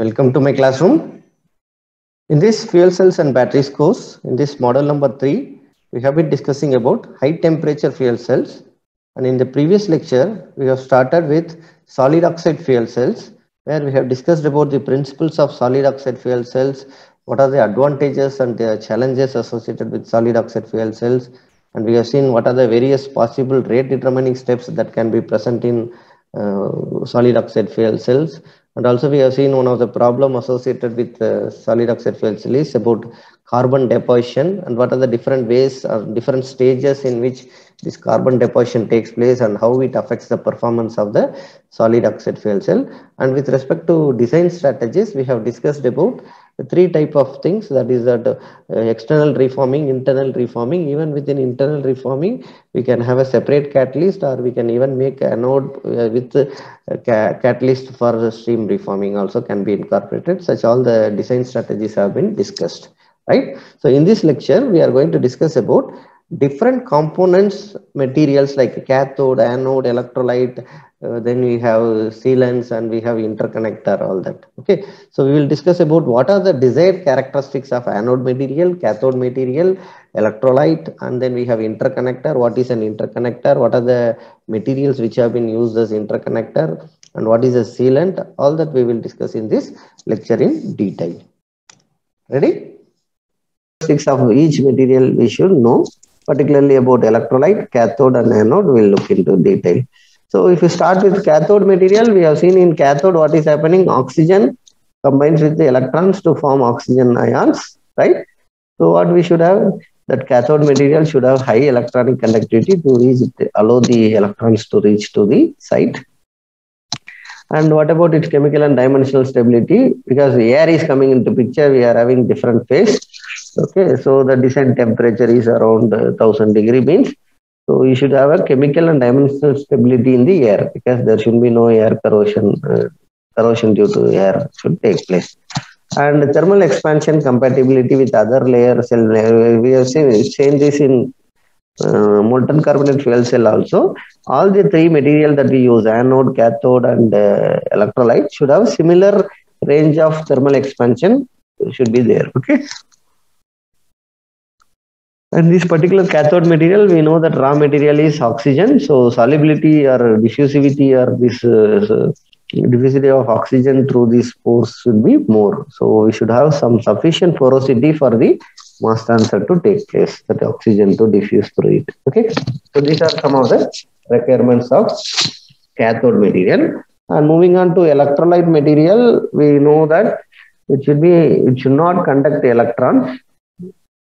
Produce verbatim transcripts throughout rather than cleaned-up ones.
Welcome to my classroom. In this fuel cells and batteries course, in this model number three, we have been discussing about high temperature fuel cells. And in the previous lecture, we have started with solid oxide fuel cells, where we have discussed about the principles of solid oxide fuel cells, what are the advantages and the challenges associated with solid oxide fuel cells. And we have seen what are the various possible rate determining steps that can be present in uh, solid oxide fuel cells. And also we have seen one of the problem associated with uh, solid oxide fuel cell is about carbon deposition and what are the different ways or different stages in which this carbon deposition takes place and how it affects the performance of the solid oxide fuel cell. And with respect to design strategies, we have discussed about the three type of things, that is that uh, external reforming, internal reforming. Even within internal reforming, we can have a separate catalyst, or we can even make anode uh, with uh, ca catalyst for the stream reforming also can be incorporated. Such all the design strategies have been discussed, right? So in this lecture, we are going to discuss about different components, materials like cathode, anode, electrolyte, uh, then we have sealants, and we have interconnector, all that. Okay, so we will discuss about what are the desired characteristics of anode material, cathode material, electrolyte, and then we have interconnector. What is an interconnector? What are the materials which have been used as interconnector, and what is a sealant? All that we will discuss in this lecture in detail. Ready? Characteristics of each material we should know. Particularly about electrolyte, cathode and anode, we'll look into detail. So if you start with cathode material, we have seen in cathode what is happening, oxygen combines with the electrons to form oxygen ions, right? So what we should have, that cathode material should have high electronic conductivity to reach, allow the electrons to reach to the site. And what about its chemical and dimensional stability? Because air is coming into picture, we are having different phase. Okay, so the design temperature is around one thousand degree means. So you should have a chemical and dimensional stability in the air, because there should be no air corrosion, uh, corrosion due to air should take place. And thermal expansion compatibility with other layer cell. We have seen, seen this in uh, molten carbonate fuel cell also. All the three material that we use, anode, cathode and uh, electrolyte, should have similar range of thermal expansion should be there. Okay. And this particular cathode material, we know that raw material is oxygen. So solubility or diffusivity or this uh, diffusivity of oxygen through these pores should be more. So we should have some sufficient porosity for the mass transfer to take place, that oxygen to diffuse through it. Okay. So these are some of the requirements of cathode material. And moving on to electrolyte material, we know that it should be, it should not conduct electrons.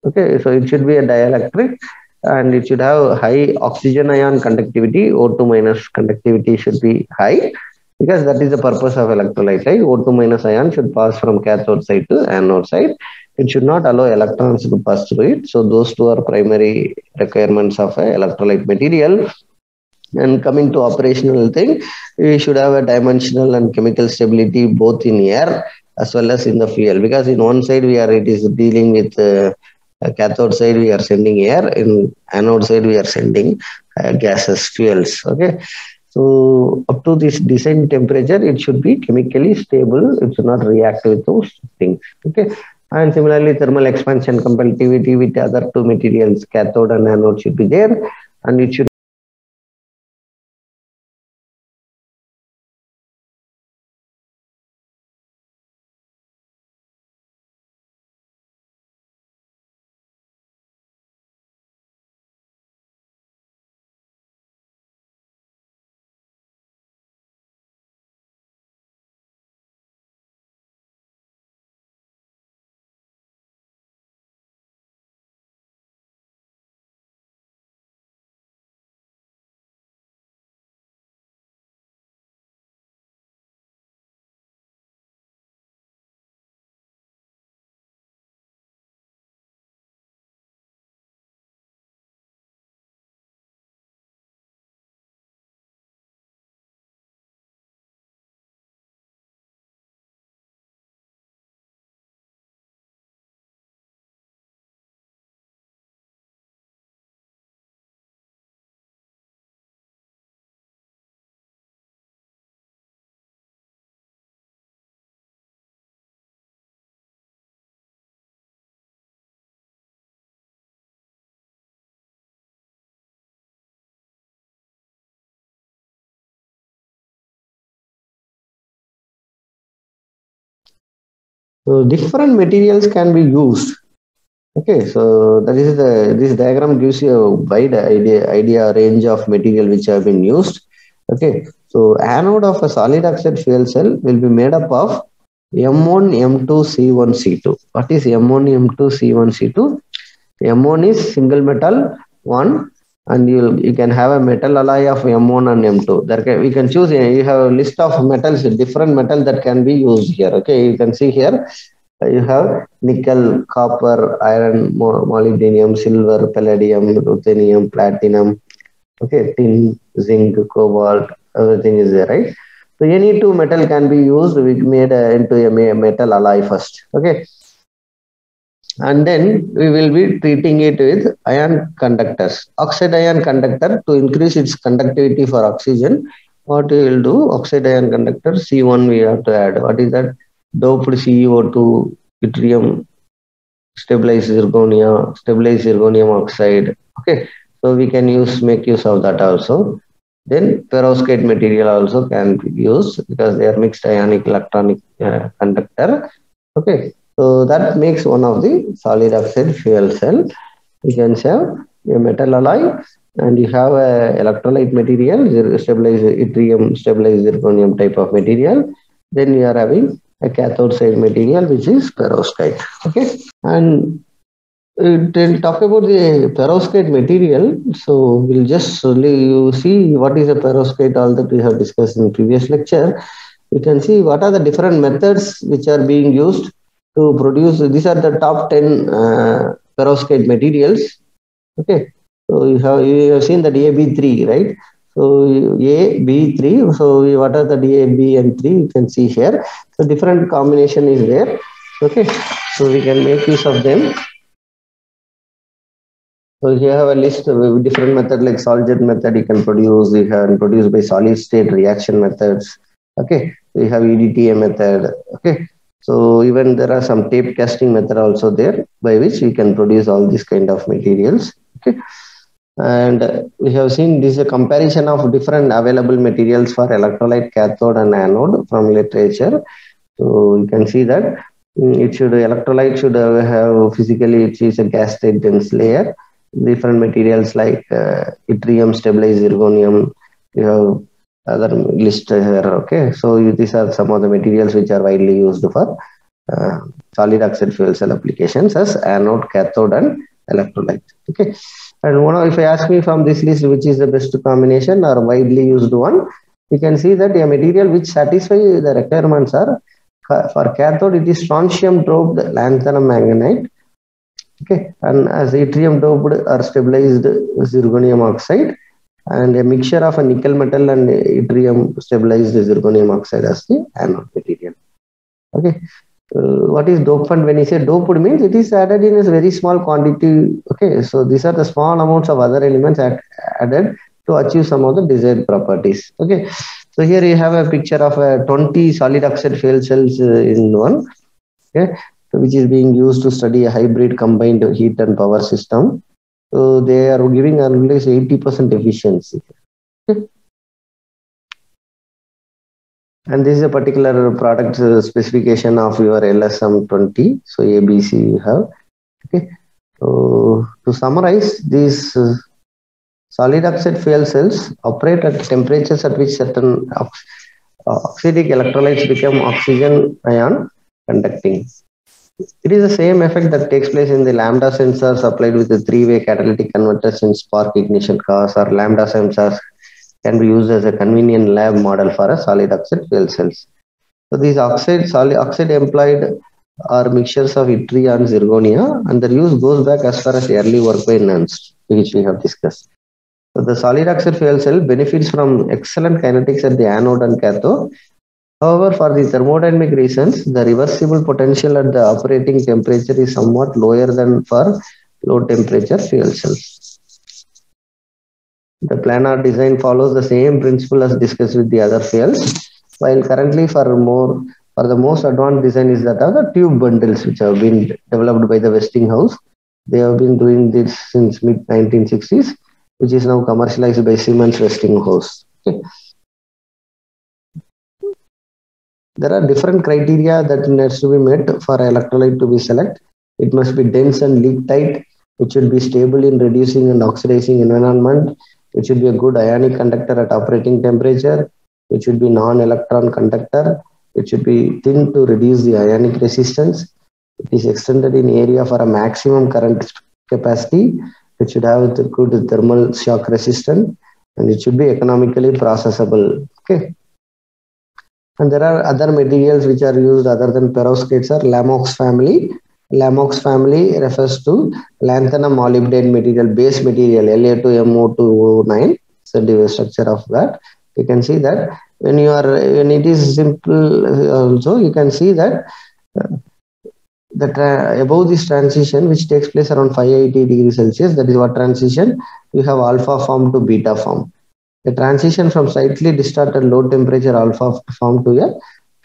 Okay, so it should be a dielectric and it should have high oxygen ion conductivity. O two minus conductivity should be high, because that is the purpose of electrolyte, right? O two minus ion should pass from cathode side to anode side. It should not allow electrons to pass through it. So those two are primary requirements of an electrolyte material. And coming to operational thing, we should have a dimensional and chemical stability both in air as well as in the fuel, because in one side we are, it is dealing with uh, Uh, cathode side we are sending air, in anode side we are sending uh, gases, fuels. Okay, so up to this design temperature it should be chemically stable, it should not react with those things. Okay, and similarly thermal expansion compatibility with other two materials, cathode and anode, should be there, and it should So different materials can be used. Okay, so that is the, this diagram gives you a wide idea, idea range of material which have been used. Okay, so anode of a solid oxide fuel cell will be made up of M one, M two, C one, C two. What is M one, M two, C one, C two? M one is single metal one, and you'll, you can have a metal alloy of M one and M two. There can, we can choose, you have a list of metals, different metal that can be used here. Okay, you can see here, you have nickel, copper, iron, molybdenum, silver, palladium, ruthenium, platinum, okay, tin, zinc, cobalt, everything is there, right? So any two metal can be used, we made a, into a metal alloy first, okay? And then we will be treating it with ion conductors. Oxide ion conductor, to increase its conductivity for oxygen, what we will do, oxide ion conductor, C one we have to add. What is that? Doped C O two, yttrium, stabilized zirconia, stabilized zirconium oxide. Okay, so we can use, make use of that also. Then perovskite material also can be used because they are mixed ionic electronic uh, conductor. Okay. So that makes one of the solid oxide fuel cell. You can have a metal alloy and you have a electrolyte material, stabilized yttrium, stabilized zirconium type of material. Then you are having a cathode side material which is perovskite. Okay, and we'll talk about the perovskite material. So we'll just slowly you see what is a perovskite, all that we have discussed in previous lecture. You can see what are the different methods which are being used to produce. These are the top ten uh, perovskite materials. Okay, so you have you have seen that A B three, right? So A B three. So what are the A B and three? You can see here. So different combination is there. Okay, so we can make use of them. So you have a list of different methods like solid method. You can produce. You have produced by solid state reaction methods. Okay, so you have E D T A method. Okay. So even there are some tape casting method also there by which we can produce all these kind of materials. Okay, and we have seen this is a comparison of different available materials for electrolyte cathode and anode from literature. So you can see that it should electrolyte should have physically it is a gas state dense layer. Different materials like uh, yttrium, stabilized zirconium, you have other list here. Okay, so these are some of the materials which are widely used for uh, solid oxide fuel cell applications as anode, cathode, and electrolyte. Okay, and one of, if I ask me from this list which is the best combination or widely used one, you can see that a material which satisfies the requirements are for cathode it is strontium doped lanthanum manganide. Okay, and as yttrium doped or stabilized zirconium oxide. And a mixture of a nickel metal and yttrium stabilized zirconium oxide as the anode material. Okay, uh, what is doped? When you say doped means it is added in a very small quantity. Okay, so these are the small amounts of other elements add, added to achieve some of the desired properties. Okay, so here you have a picture of uh, twenty solid oxide fuel cells uh, in one. Okay, which is being used to study a hybrid combined heat and power system. So they are giving at least eighty percent efficiency. Okay. And this is a particular product specification of your L S M twenty. So A B C you have. Okay. So to summarize, these uh, solid oxide fuel cells operate at temperatures at which certain ox oxidic electrolytes become oxygen ion conducting. It is the same effect that takes place in the lambda sensors applied with the three-way catalytic converters in spark ignition cars, or lambda sensors can be used as a convenient lab model for a solid oxide fuel cells. So these oxide, solid oxide employed are mixtures of yttria and zirconia, and their use goes back as far as early work by Nernst, which we have discussed. So the solid oxide fuel cell benefits from excellent kinetics at the anode and cathode. However, for the thermodynamic reasons, the reversible potential at the operating temperature is somewhat lower than for low temperature fuel cells. The planar design follows the same principle as discussed with the other fuels, while currently for more for the most advanced design is that of the tube bundles which have been developed by the Westinghouse. They have been doing this since mid nineteen sixties, which is now commercialized by Siemens Westinghouse. Okay. There are different criteria that needs to be met for electrolyte to be select. It must be dense and leak tight. It should be stable in reducing and oxidizing environment. It should be a good ionic conductor at operating temperature. It should be non-electron conductor. It should be thin to reduce the ionic resistance. It is extended in area for a maximum current capacity. It should have the good thermal shock resistance, and it should be economically processable. Okay. And there are other materials which are used other than perovskites are Lamox family. Lamox family refers to lanthanum molybdenum material, base material, L A two M O two O nine. So the structure of that. You can see that when you are, when it is simple also, you can see that uh, the above this transition, which takes place around five hundred eighty degrees Celsius, that is what transition, you have alpha form to beta form. The transition from slightly distorted low temperature alpha form to a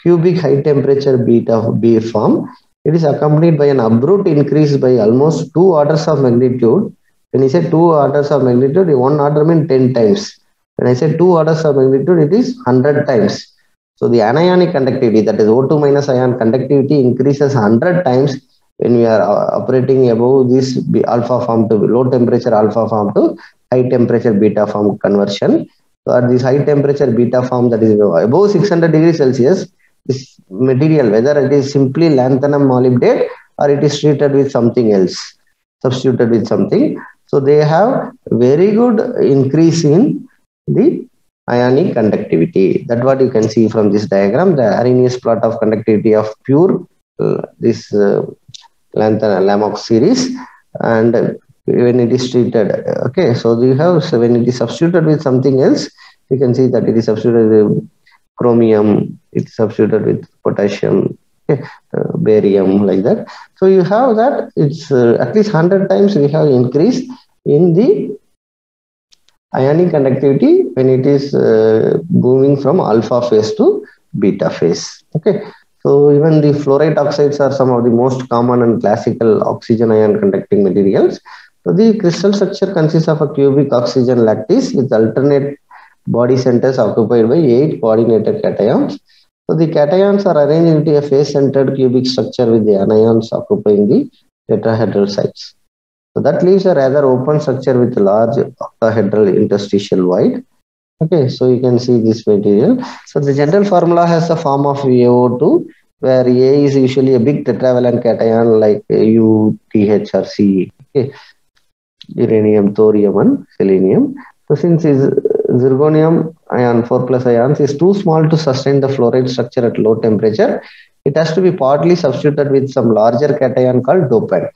cubic high temperature beta B form. It is accompanied by an abrupt increase by almost two orders of magnitude. When you say two orders of magnitude, one order means ten times. When I say two orders of magnitude, it is one hundred times. So the anionic conductivity, that is O two minus ion conductivity, increases one hundred times when we are operating above this alpha form to low temperature alpha form to high temperature beta form conversion. So at this high temperature beta form, that is above six hundred degrees Celsius, this material, whether it is simply lanthanum molybdate or it is treated with something else, substituted with something. So they have very good increase in the ionic conductivity. That's what you can see from this diagram, the Arrhenius plot of conductivity of pure uh, this uh, Lamox series, and uh, when it is treated. Okay, so you have, so when it is substituted with something else, you can see that it is substituted with chromium, it's substituted with potassium, okay, uh, barium, like that. So you have that, it's uh, at least one hundred times we have increased in the ionic conductivity when it is uh, moving from alpha phase to beta phase. Okay, so even the fluorite oxides are some of the most common and classical oxygen ion conducting materials. So the crystal structure consists of a cubic oxygen lattice with alternate body centers occupied by eight coordinated cations. So the cations are arranged into a face-centered cubic structure with the anions occupying the tetrahedral sites. So that leaves a rather open structure with large octahedral interstitial void. Okay, so you can see this material. So the general formula has the form of A O two, where A is usually a big tetravalent cation like U, T H or C E. Okay, uranium, thorium and selenium. So since is zirconium ion four plus ions is too small to sustain the fluoride structure at low temperature, it has to be partly substituted with some larger cation called dopant.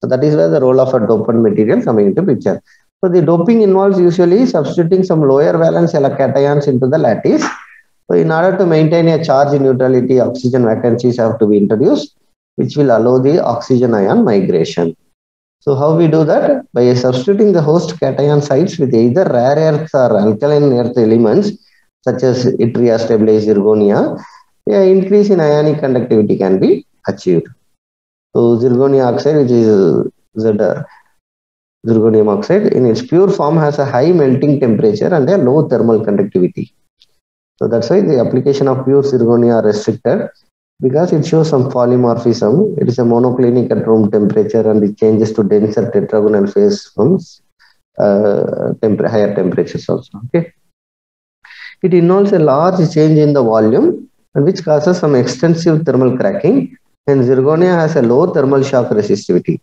So that is where the role of a dopant material coming into picture. So the doping involves usually substituting some lower valence cations into the lattice. So in order to maintain a charge neutrality, oxygen vacancies have to be introduced, which will allow the oxygen ion migration. So how we do that? By substituting the host cation sites with either rare earths or alkaline earth elements, such as yttria, stabilized zirconia, an increase in ionic conductivity can be achieved. So zirconium oxide, which is Z R, zirconium oxide, in its pure form has a high melting temperature and a low thermal conductivity. So that's why the application of pure zirconia are restricted, because it shows some polymorphism. It is a monoclinic at room temperature and it changes to denser tetragonal phase from uh, temp higher temperatures also. Okay. It involves a large change in the volume and which causes some extensive thermal cracking. And zirconia has a low thermal shock resistivity.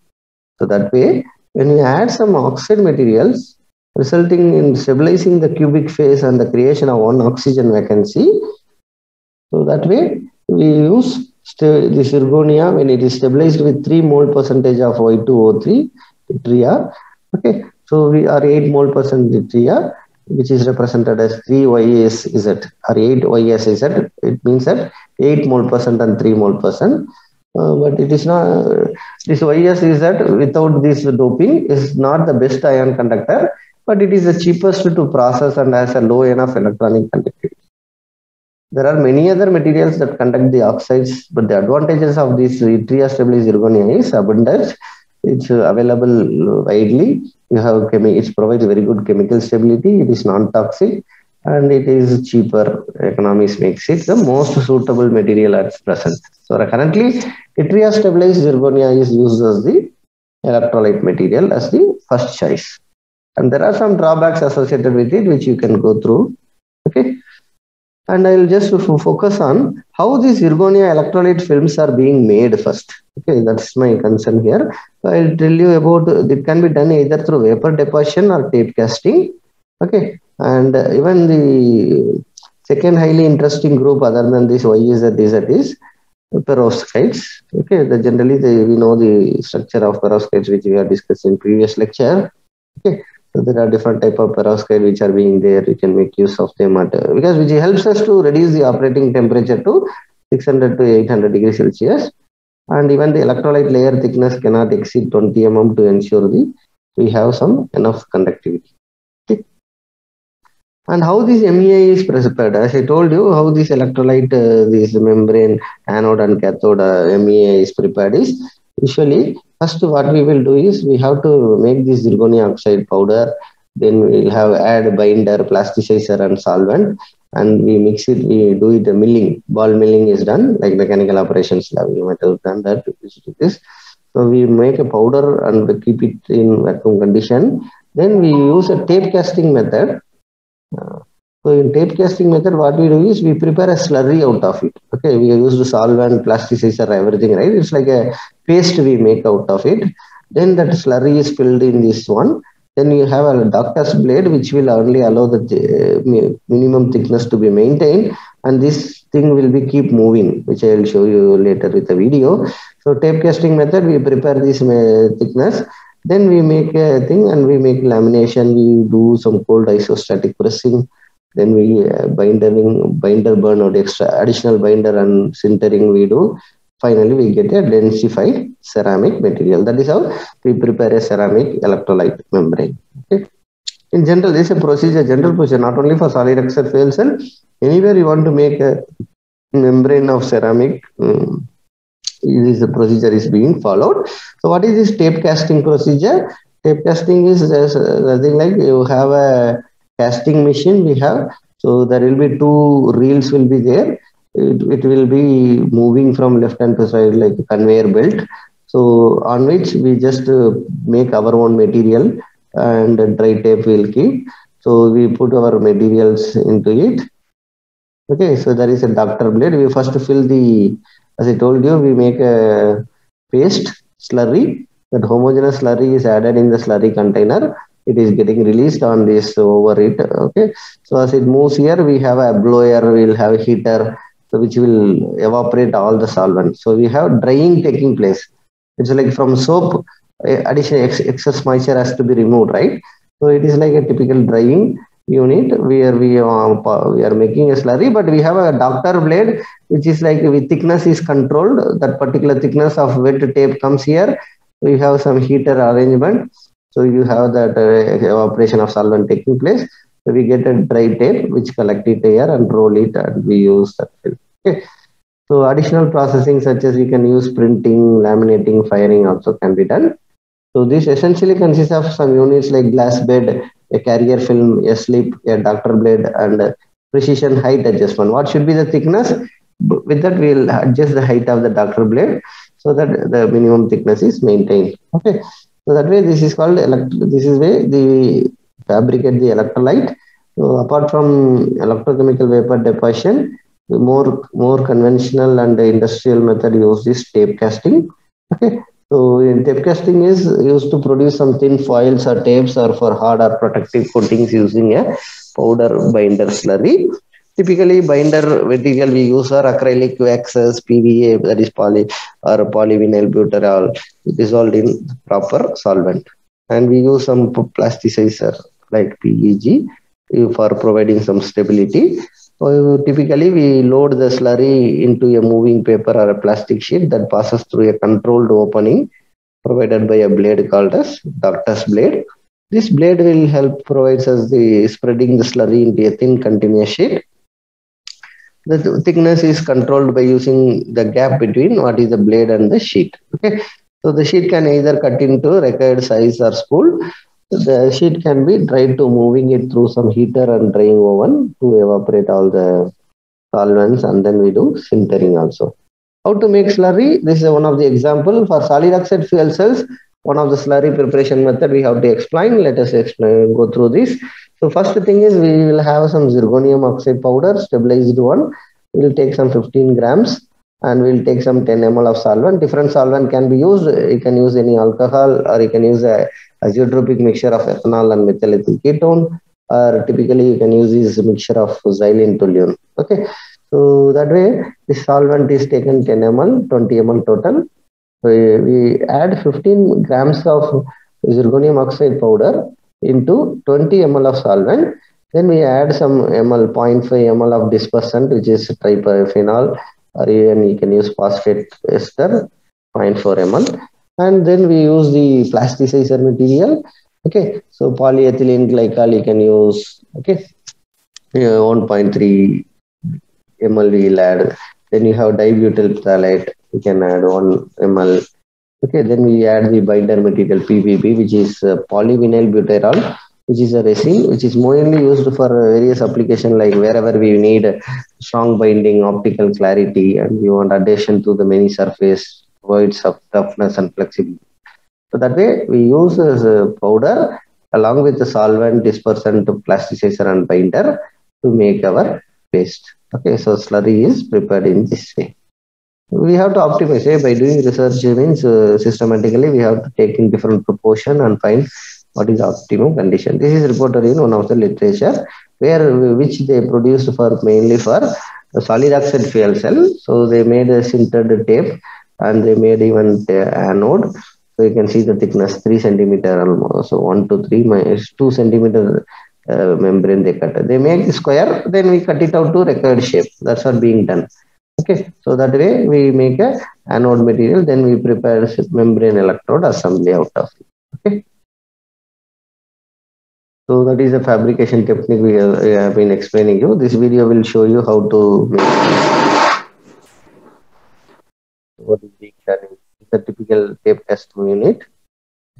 So that way, when you add some oxide materials, resulting in stabilizing the cubic phase and the creation of one oxygen vacancy. So that way, we use the zirconia when it is stabilized with three mole percentage of O two O three, yttria. Okay, so we are eight mole percent yttria, which is represented as three Y S Z or eight Y S Z. It means that eight mole percent and three mole percent. Uh, but it is not, uh, this Y S Z without this doping is not the best ion conductor, but it is the cheapest to process and has a low enough electronic conductivity. There are many other materials that conduct the oxides, but the advantages of this yttria stabilized zirconia is abundance. It's available widely. You have chemi it provides very good chemical stability. It is non-toxic. and it is cheaper. Economics makes it the most suitable material at present. So currently, yttria stabilized zirconia is used as the electrolyte material as the first choice. And there are some drawbacks associated with it, which you can go through. Okay. And I will just focus on how these zirconia electrolyte films are being made first. Okay, that's my concern here. So I will tell you about it can be done either through vapor deposition or tape casting. Okay, and even the second highly interesting group other than this Y S Z is that is perovskites. Okay, the, generally the, we know the structure of perovskites which we have discussed in previous lecture. Okay. So there are different type of perovskite which are being there. We can make use of them at, because which helps us to reduce the operating temperature to six hundred to eight hundred degrees Celsius, and even the electrolyte layer thickness cannot exceed twenty millimeters to ensure the we have some enough conductivity. Okay. And how this M E A is prepared? As I told you, how this electrolyte, uh, this membrane, anode and cathode uh, M E A is prepared is usually. First, what we will do is we have to make this zirconia oxide powder. Then we will have add binder, plasticizer, and solvent, and we mix it. We do it. The milling, ball milling is done like mechanical operations lab. You might have done that. This, so we make a powder and we keep it in vacuum condition. Then we use a tape casting method. So in tape casting method, what we do is we prepare a slurry out of it. Okay, we use the solvent, plasticizer, everything, right? It's like a paste we make out of it. Then that slurry is filled in this one. Then you have a doctor's blade, which will only allow the minimum thickness to be maintained. And this thing will be keep moving, which I will show you later with the video. So tape casting method, we prepare this thickness. Then we make a thing and we make lamination. We do some cold isostatic pressing. Then we uh, bindering, binder burn out, extra additional binder and sintering we do. Finally, we get a densified ceramic material. That is how we prepare a ceramic electrolyte membrane. Okay. In general, this is a procedure, general procedure, not only for solid oxide fuel cell. Anywhere you want to make a membrane of ceramic, um, this procedure is being followed. So what is this tape casting procedure? Tape casting is nothing like you have a casting machine we have. So there will be two reels will be there. It, it will be moving from left hand to side like a conveyor belt. So on which we just uh, make our own material and dry tape will keep. So we put our materials into it. Okay, so there is a doctor blade. We first fill the, as I told you, we make a paste slurry. That homogeneous slurry is added in the slurry container. It is getting released on this over it. Okay, so as it moves here, we have a blower, we will have a heater, so which will evaporate all the solvent. So we have drying taking place. It's like from soap, additional ex excess moisture has to be removed, right? So it is like a typical drying unit where we are, we are making a slurry, but we have a doctor blade, which is like with thickness is controlled. That particular thickness of wet tape comes here. We have some heater arrangement. So you have that uh, evaporation of solvent taking place. So we get a dry tape which collect it here and roll it and we use that film. Okay. So additional processing such as we can use printing, laminating, firing also can be done. So this essentially consists of some units like glass bed, a carrier film, a slip, a doctor blade and precision height adjustment. What should be the thickness? With that we will adjust the height of the doctor blade so that the minimum thickness is maintained. Okay. So that way, this is called, this is way they fabricate the electrolyte. So apart from electrochemical vapor deposition, the more, more conventional and industrial method use this tape casting. Okay. So in tape casting is used to produce some thin foils or tapes or for hard or protective coatings using a powder binder slurry. Typically, binder material we use are acrylic waxes, P V A, that is poly or polyvinyl buterol dissolved in proper solvent. And we use some plasticizer like P E G for providing some stability. So typically, we load the slurry into a moving paper or a plastic sheet that passes through a controlled opening provided by a blade called as doctor's blade. This blade will help provides us the spreading the slurry into a thin continuous sheet. The thickness is controlled by using the gap between what is the blade and the sheet. Okay, so the sheet can either cut into required size or spool, the sheet can be dried to moving it through some heater and drying oven to evaporate all the solvents, and then we do sintering also. How to make slurry? This is one of the example for solid oxide fuel cells. One of the slurry preparation method we have to explain. Let us explain, go through this. So first thing is we will have some zirconium oxide powder, stabilized one. We will take some fifteen grams and we will take some ten milliliters of solvent. Different solvent can be used. You can use any alcohol, or you can use a azeotropic mixture of ethanol and methyl ethyl ketone, or typically you can use this mixture of xylene toluene. Okay. So that way, the solvent is taken ten milliliters, twenty milliliters total. So we add fifteen grams of zirconium oxide powder into twenty milliliters of solvent. Then we add some milliliters, zero point five milliliters of dispersant, which is triphenol, or even you can use phosphate ester, zero point four milliliters. And then we use the plasticizer material. Okay, so polyethylene glycol you can use. Okay, yeah, one point three milliliters we will add. Then you have dibutyl phthalate, you can add one milliliter. Okay, then we add the binder material P V B, which is uh, polyvinyl butyrol, which is a resin, which is mainly used for various applications, like wherever we need strong binding, optical clarity, and we want adhesion to the many surface, voids of toughness and flexibility. So that way we use this powder along with the solvent, dispersant, plasticizer and binder to make our paste. Okay, so slurry is prepared in this way. We have to optimize eh? by doing research means uh, systematically we have to take in different proportion and find what is the optimum condition. This is reported in one of the literature where which they produced for mainly for solid oxide fuel cell. So they made a sintered tape and they made even the anode. So you can see the thickness three centimeter almost. So one to three minus two centimeter uh, membrane they cut. They make the square. Then we cut it out to required shape. That's what being done. Okay, so that way we make a anode material. Then we prepare membrane electrode assembly out of it. Okay. So that is the fabrication technique we have, we have been explaining you. This video will show you how to make what is being done. It's a typical tape test unit.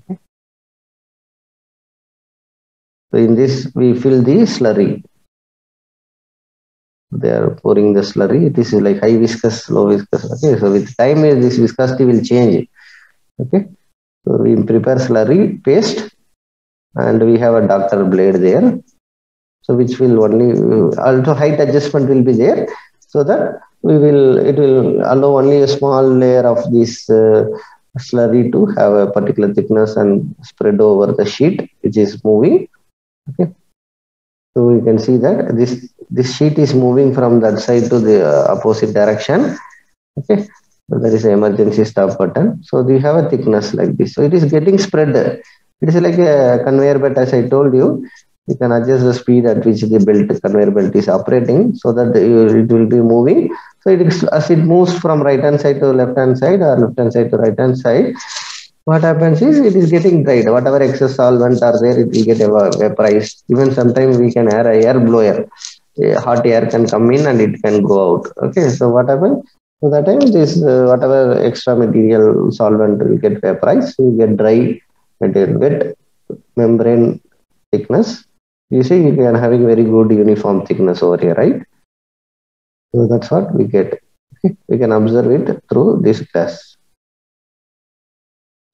Okay. So in this, we fill the slurry. They are pouring the slurry. This is like high viscous, low viscous. Okay. So with time, this viscosity will change. Okay. So we prepare slurry paste. And we have a doctor blade there, so which will only also height adjustment will be there, so that we will it will allow only a small layer of this uh, slurry to have a particular thickness and spread over the sheet which is moving. Okay, so you can see that this this sheet is moving from that side to the uh, opposite direction. Okay, so there is an emergency stop button. So we have a thickness like this. So it is getting spread. It is like a conveyor belt, as I told you. You can adjust the speed at which the belt, conveyor belt is operating, so that it will be moving. So it is, as it moves from right hand side to left hand side or left hand side to right hand side, what happens is it is getting dried. Whatever excess solvent are there, it will get vaporized. Even sometimes we can add an air blower. Hot air can come in and it can go out. Okay, so what happens? So that time this uh, whatever extra material solvent will get vaporized, will get dry. Material with membrane thickness. You see, you are having very good uniform thickness over here, right? So that's what we get. Okay. We can observe it through this glass.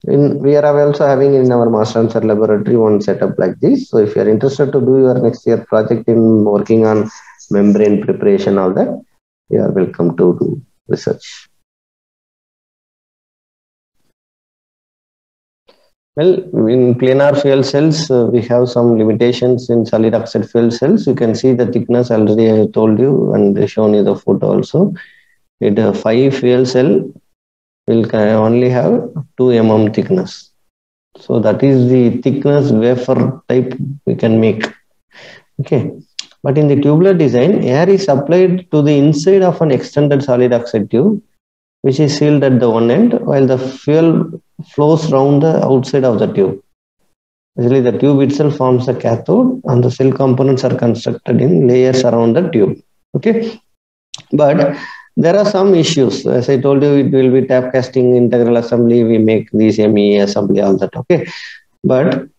In, we are also having in our master answer laboratory one setup like this. So if you are interested to do your next year project in working on membrane preparation, all that, you are welcome to do research. Well, in planar fuel cells, uh, we have some limitations in solid oxide fuel cells. You can see the thickness already I told you and shown you the photo also. It a five fuel cell will only have two millimeters thickness. So that is the thickness wafer type we can make. Okay. But in the tubular design, air is supplied to the inside of an extended solid oxide tube, which is sealed at the one end, while the fuel flows round the outside of the tube. Actually, the tube itself forms the cathode, and the cell components are constructed in layers around the tube. Okay, but there are some issues. As I told you, it will be tap casting, integral assembly. We make these M E A assembly, all that. Okay, but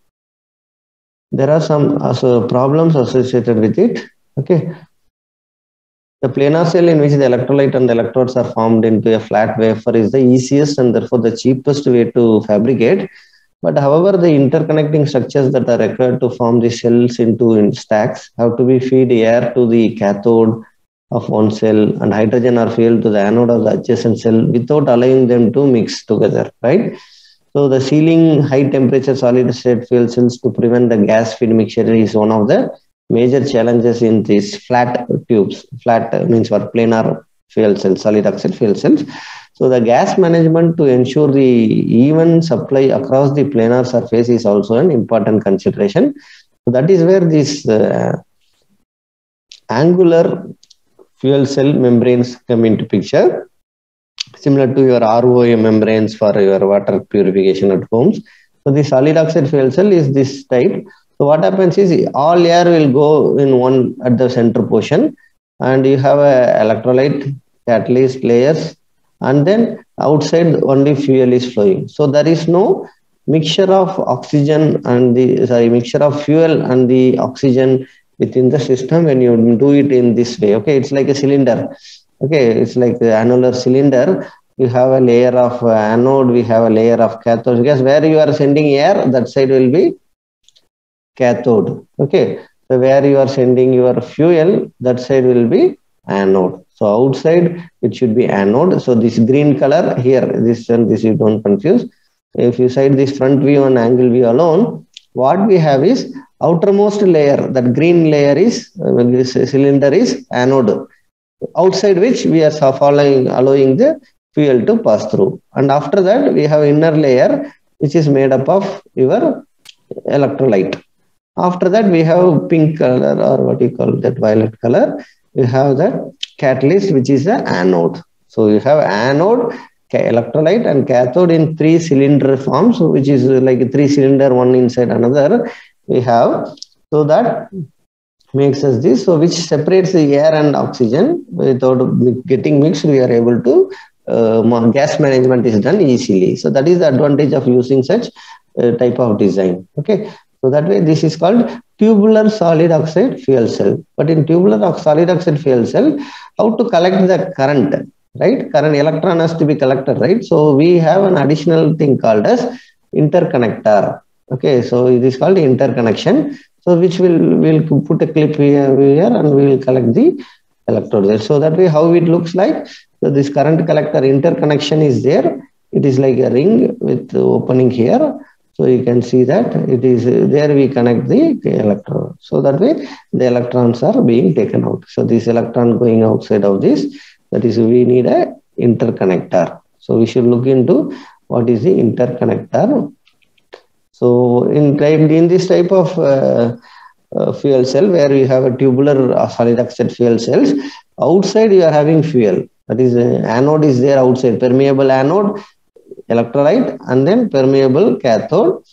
there are some also problems associated with it. Okay. The planar cell in which the electrolyte and the electrodes are formed into a flat wafer is the easiest and therefore the cheapest way to fabricate. But however, the interconnecting structures that are required to form the cells into in stacks have to be feed air to the cathode of one cell and hydrogen or fuel to the anode of the adjacent cell without allowing them to mix together, right? So the sealing high temperature solid state fuel cells to prevent the gas feed mixture is one of the major challenges in these flat tubes. Flat means what? Planar fuel cells, solid oxide fuel cells. So the gas management to ensure the even supply across the planar surface is also an important consideration. So that is where these uh, angular fuel cell membranes come into picture, similar to your R O M membranes for your water purification at homes. So the solid oxide fuel cell is this type. So what happens is all air will go in one at the center portion, and you have a electrolyte, catalyst layers, and then outside only fuel is flowing. So there is no mixture of oxygen and the sorry mixture of fuel and the oxygen within the system when you do it in this way. Okay, it's like a cylinder. Okay, it's like the annular cylinder. You have a layer of anode, we have a layer of cathode gas. Where you are sending air, that side will be cathode. Okay, so where you are sending your fuel, that side will be anode. So outside it should be anode. So this green color here, this and this you don't confuse. If you side this front view and angle view alone, what we have is outermost layer, that green layer is, well, this cylinder is anode, outside which we are following, allowing the fuel to pass through. And after that we have inner layer which is made up of your electrolyte. After that we have pink color, or what you call that violet color. You have the catalyst which is the anode. So you have anode, electrolyte and cathode in three cylinder forms, which is like a three cylinder one inside another we have. So that makes us this, so which separates the air and oxygen without getting mixed. We are able to uh, gas management is done easily. So that is the advantage of using such uh, type of design. Okay, so that way this is called tubular solid oxide fuel cell. But in tubular solid oxide fuel cell, how to collect the current, right? Current electron has to be collected, right? So we have an additional thing called as interconnector. Okay, so it is called interconnection. So which will will put a clip here, here and we will collect the electrode there. So that way how it looks like. So this current collector interconnection is there. It is like a ring with opening here. So you can see that it is there, we connect the, the electrode. So that way the electrons are being taken out. So this electron going outside of this, that is we need a interconnector. So we should look into what is the interconnector. So in, in this type of uh, uh, fuel cell where you have a tubular uh, solid oxide fuel cells, outside you are having fuel. That is uh, anode is there outside, permeable anode, electrolyte and then permeable cathode.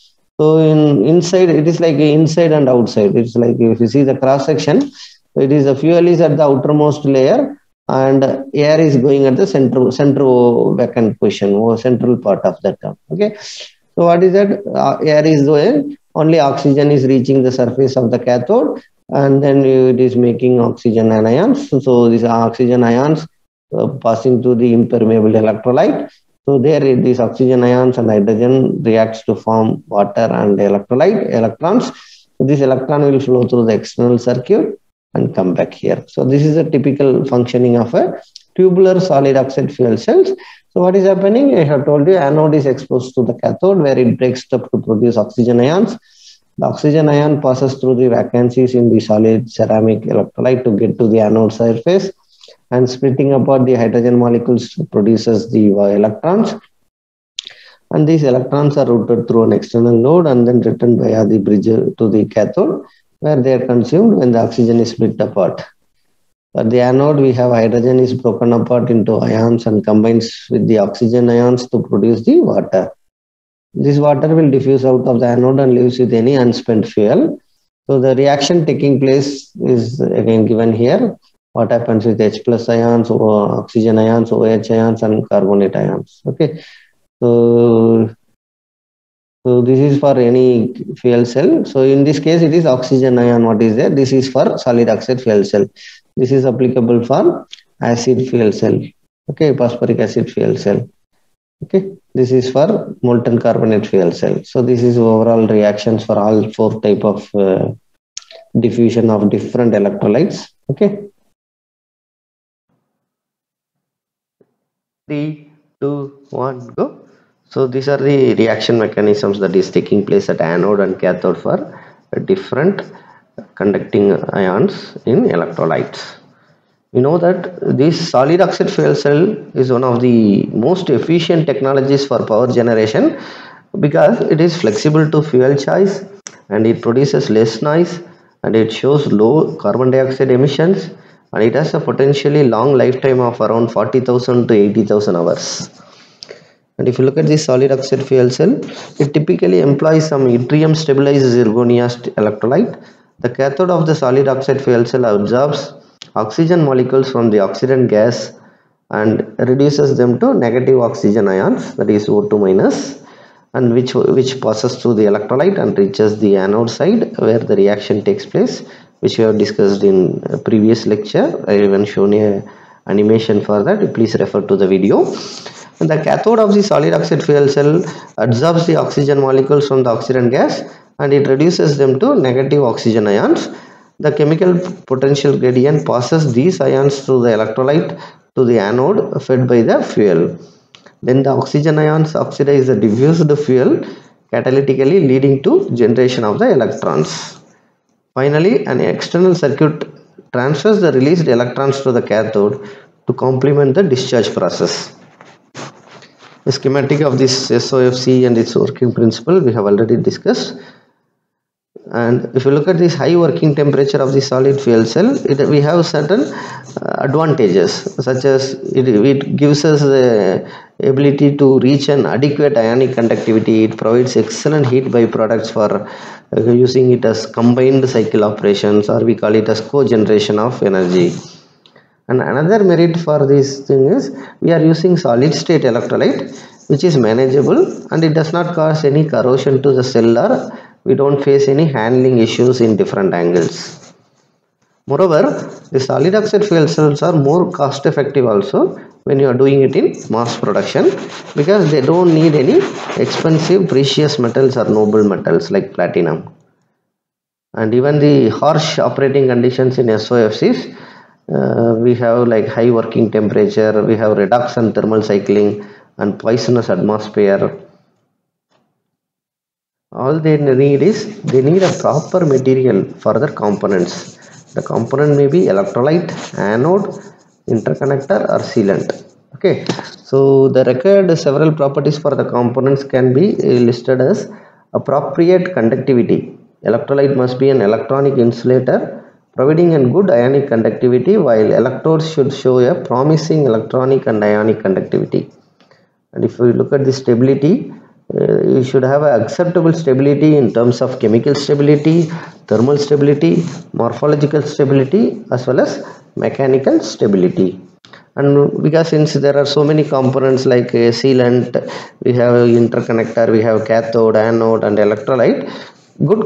So in inside it is like inside and outside. It's like if you see the cross section, it is the fuel is at the outermost layer and air is going at the central central vacant position or central part of that. Okay, so what is that? Uh, air is going, only oxygen is reaching the surface of the cathode and then it is making oxygen ions. So these oxygen ions uh, passing through the impermeable electrolyte. So there these oxygen ions and hydrogen reacts to form water and electrolyte, electrons. So this electron will flow through the external circuit and come back here. So this is a typical functioning of a tubular solid oxide fuel cells. So what is happening? I have told you anode is exposed to the cathode where it breaks up to produce oxygen ions. The oxygen ion passes through the vacancies in the solid ceramic electrolyte to get to the anode surface. And splitting apart the hydrogen molecules produces the electrons. And these electrons are routed through an external load and then returned via the bridge to the cathode, where they are consumed when the oxygen is split apart. At the anode, we have hydrogen is broken apart into ions and combines with the oxygen ions to produce the water. This water will diffuse out of the anode and leaves with any unspent fuel. So the reaction taking place is again given here. What happens with H plus ions, or oxygen ions, OH ions and carbonate ions. Okay, so So this is for any fuel cell. So in this case, it is oxygen ion. What is there? This is for solid oxide fuel cell. This is applicable for acid fuel cell. Okay, phosphoric acid fuel cell. Okay, this is for molten carbonate fuel cell. So this is overall reactions for all four type of uh, diffusion of different electrolytes. Okay. Three, two, one, go. So these are the reaction mechanisms that is taking place at anode and cathode for different conducting ions in electrolytes. We know that this solid oxide fuel cell is one of the most efficient technologies for power generation because it is flexible to fuel choice and it produces less noise and it shows low carbon dioxide emissions and it has a potentially long lifetime of around forty thousand to eighty thousand hours. And if you look at this solid oxide fuel cell, it typically employs some yttrium stabilized zirconia electrolyte. The cathode of the solid oxide fuel cell absorbs oxygen molecules from the oxidant gas and reduces them to negative oxygen ions, that is O two minus, and which, which passes through the electrolyte and reaches the anode side where the reaction takes place, which we have discussed in a previous lecture. I even shown a animation for that. Please refer to the video. And the cathode of the solid oxide fuel cell absorbs the oxygen molecules from the oxidant gas and it reduces them to negative oxygen ions. The chemical potential gradient passes these ions through the electrolyte to the anode fed by the fuel. Then the oxygen ions oxidize the diffused fuel catalytically, leading to generation of the electrons. Finally, an external circuit transfers the released electrons to the cathode to complement the discharge process. The schematic of this S O F C and its working principle we have already discussed. And if you look at this high working temperature of the solid fuel cell, it, we have certain uh, advantages, such as it, it gives us the ability to reach an adequate ionic conductivity. It provides excellent heat byproducts for uh, using it as combined cycle operations, or we call it as co-generation of energy. And another merit for this thing is we are using solid state electrolyte, which is manageable and it does not cause any corrosion to the cell, or we don't face any handling issues in different angles. Moreover, the solid oxide fuel cells are more cost effective also when you are doing it in mass production, because they don't need any expensive precious metals or noble metals like platinum. And even the harsh operating conditions in S O F Cs, Uh, we have like high working temperature, we have redoxon thermal cycling and poisonous atmosphere. All they need is, they need a proper material for their components. The component may be electrolyte, anode, interconnector or sealant. Okay, so the required several properties for the components can be listed as appropriate conductivity. Electrolyte must be an electronic insulator, providing a good ionic conductivity, while electrodes should show a promising electronic and ionic conductivity. And if we look at the stability, uh, you should have an acceptable stability in terms of chemical stability, thermal stability, morphological stability, as well as mechanical stability. And because since there are so many components like uh, sealant, we have interconnector, we have cathode, anode and electrolyte, good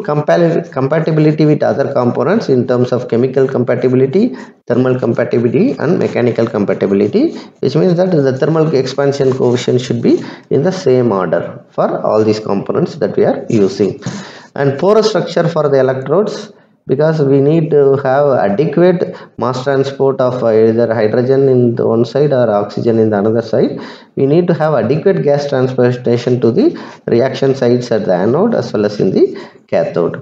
compatibility with other components in terms of chemical compatibility, thermal compatibility and mechanical compatibility, which means that the thermal expansion coefficient should be in the same order for all these components that we are using. And porous structure for the electrodes, because we need to have adequate mass transport of either hydrogen in the one side or oxygen in the another side. We need to have adequate gas transportation to the reaction sites at the anode as well as in the cathode.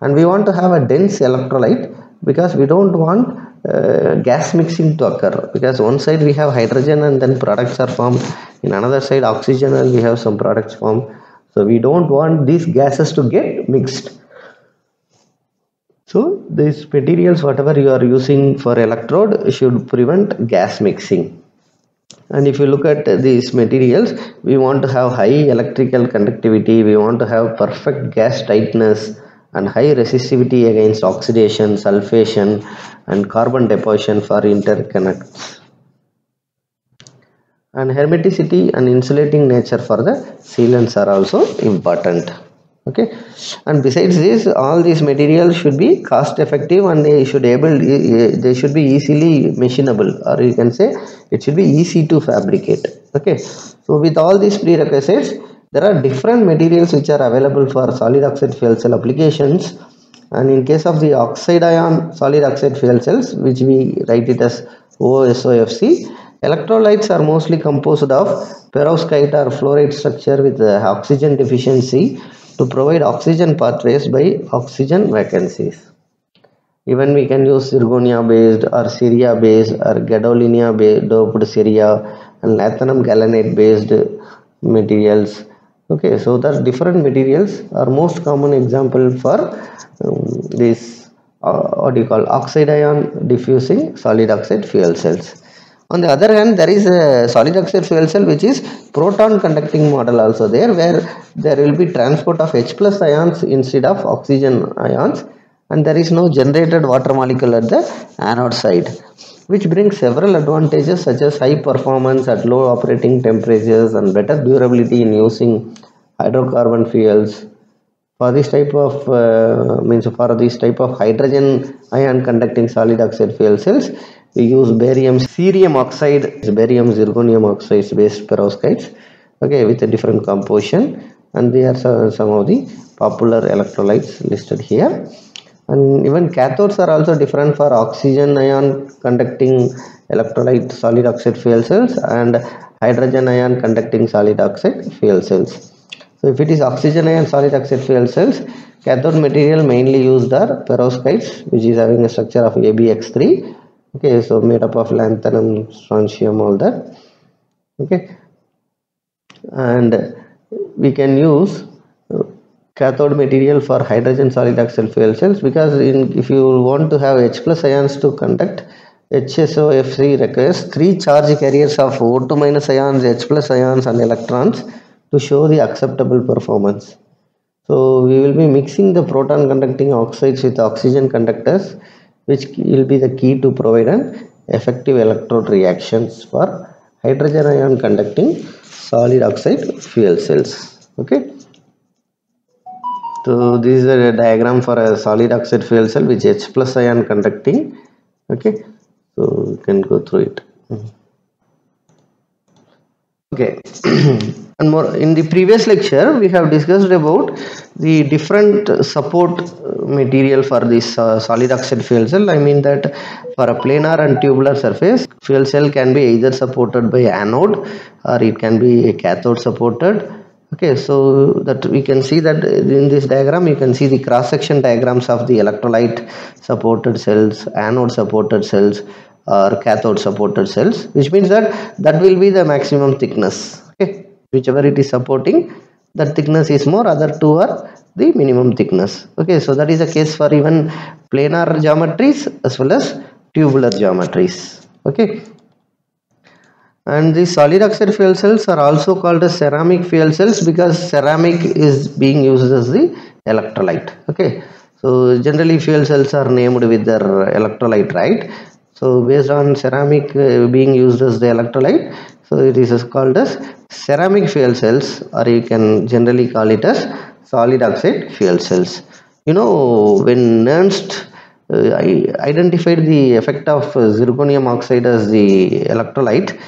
And we want to have a dense electrolyte because we don't want uh, gas mixing to occur, because one side we have hydrogen and then products are formed, in another side oxygen and we have some products formed. So we don't want these gases to get mixed. So these materials, whatever you are using for electrode, should prevent gas mixing. And if you look at these materials, we want to have high electrical conductivity, we want to have perfect gas tightness and high resistivity against oxidation, sulfation and carbon deposition for interconnects. and hermeticity and insulating nature for the sealants are also important. Okay, and besides this, all these materials should be cost effective and they should able they should be easily machinable, or you can say it should be easy to fabricate. Okay, so with all these prerequisites, there are different materials which are available for solid oxide fuel cell applications. And in case of the oxide ion solid oxide fuel cells, which we write it as O S O F C, electrolytes are mostly composed of perovskite or fluoride structure with oxygen deficiency to provide oxygen pathways by oxygen vacancies. Even we can use zirconia based or ceria based or gadolinium based doped ceria and lanthanum galenate based materials. Okay, so the different materials are most common example for um, this uh, what do you call oxide ion diffusing solid oxide fuel cells. On the other hand, there is a solid oxide fuel cell which is proton conducting model also there, where there will be transport of H plus ions instead of oxygen ions, and there is no generated water molecule at the anode side, which brings several advantages such as high performance at low operating temperatures and better durability in using hydrocarbon fuels. For this type of uh, means for this type of hydrogen ion conducting solid oxide fuel cells, we use barium cerium oxide, barium zirconium oxide based perovskites, okay, with a different composition, and they are some of the popular electrolytes listed here. And even cathodes are also different for oxygen ion conducting electrolyte solid oxide fuel cells and hydrogen ion conducting solid oxide fuel cells. So if it is oxygen ion solid oxide fuel cells, cathode material mainly used are perovskites, which is having a structure of A B X three. Okay, so made up of lanthanum, strontium, all that. Okay, and we can use cathode material for hydrogen solid oxide fuel cells because in, if you want to have H plus ions to conduct, H S O F C requires three charge carriers of O two minus ions, H plus ions and electrons to show the acceptable performance. So we will be mixing the proton conducting oxides with oxygen conductors, which will be the key to provide an effective electrode reactions for hydrogen ion conducting solid oxide fuel cells. Okay, so this is a diagram for a solid oxide fuel cell which H plus ion conducting. Okay, so you can go through it. Okay, and more in the previous lecture we have discussed about the different support material for this uh, solid oxide fuel cell. I mean that for a planar and tubular surface, fuel cell can be either supported by anode or it can be a cathode supported. Okay, so that we can see that in this diagram you can see the cross section diagrams of the electrolyte supported cells, anode supported cells or cathode supported cells, which means that that will be the maximum thickness. Okay, whichever it is supporting, that thickness is more, other two are the minimum thickness. Okay, so that is the case for even planar geometries as well as tubular geometries. Okay, and the solid oxide fuel cells are also called as ceramic fuel cells because ceramic is being used as the electrolyte. Okay, so generally fuel cells are named with their electrolyte, right? So based on ceramic being used as the electrolyte, so it is called as ceramic fuel cells, or you can generally call it as solid oxide fuel cells. You know, when Nernst uh, identified the effect of zirconium oxide as the electrolyte,